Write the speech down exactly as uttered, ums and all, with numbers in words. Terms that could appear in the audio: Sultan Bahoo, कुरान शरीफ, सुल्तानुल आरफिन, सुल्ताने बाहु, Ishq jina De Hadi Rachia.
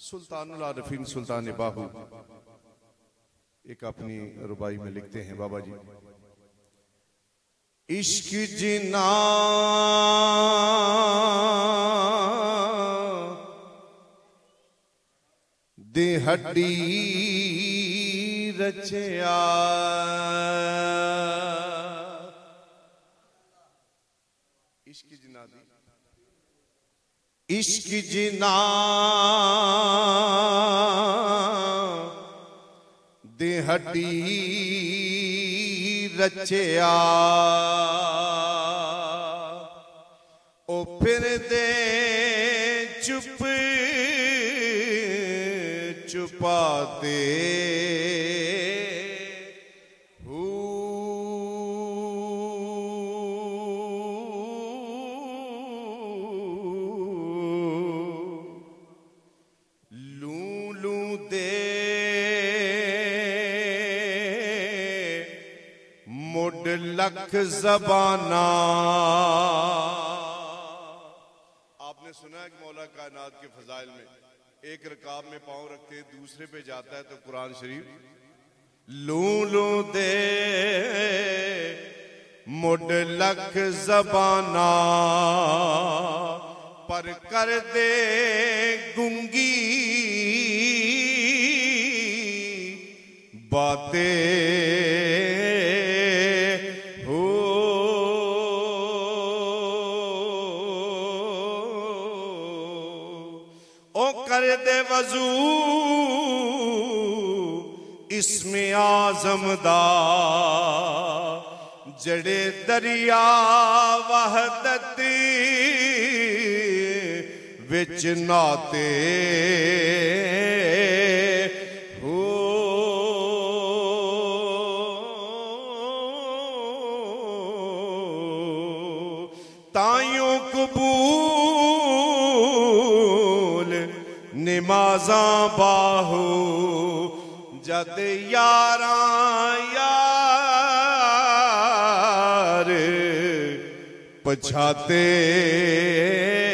सुल्तानुल आरफिन सुल्ताने बाहु एक अपनी रुबाई में लिखते हैं बाबा जी, इश्क जिना दे हड्डी रचया इश्क जिना दी इश्क जिना दे हड्डी रचया ओ फिर दे चुप छुपाते हू लू लू दे मुड लख जबाना। आपने सुना है कि मौला कायनात के फजाइल में एक रकाब में पांव रखते हैं, दूसरे पे जाता है तो कुरान शरीफ लू लू दे मुड लख जबाना पर कर दे गुंगी बातें कर दे वजू इसमें आजम दा जड़े दरिया वहदत विच नाते हो तायों कबूल नमाज़ा बाहु जद यारा यार पछाते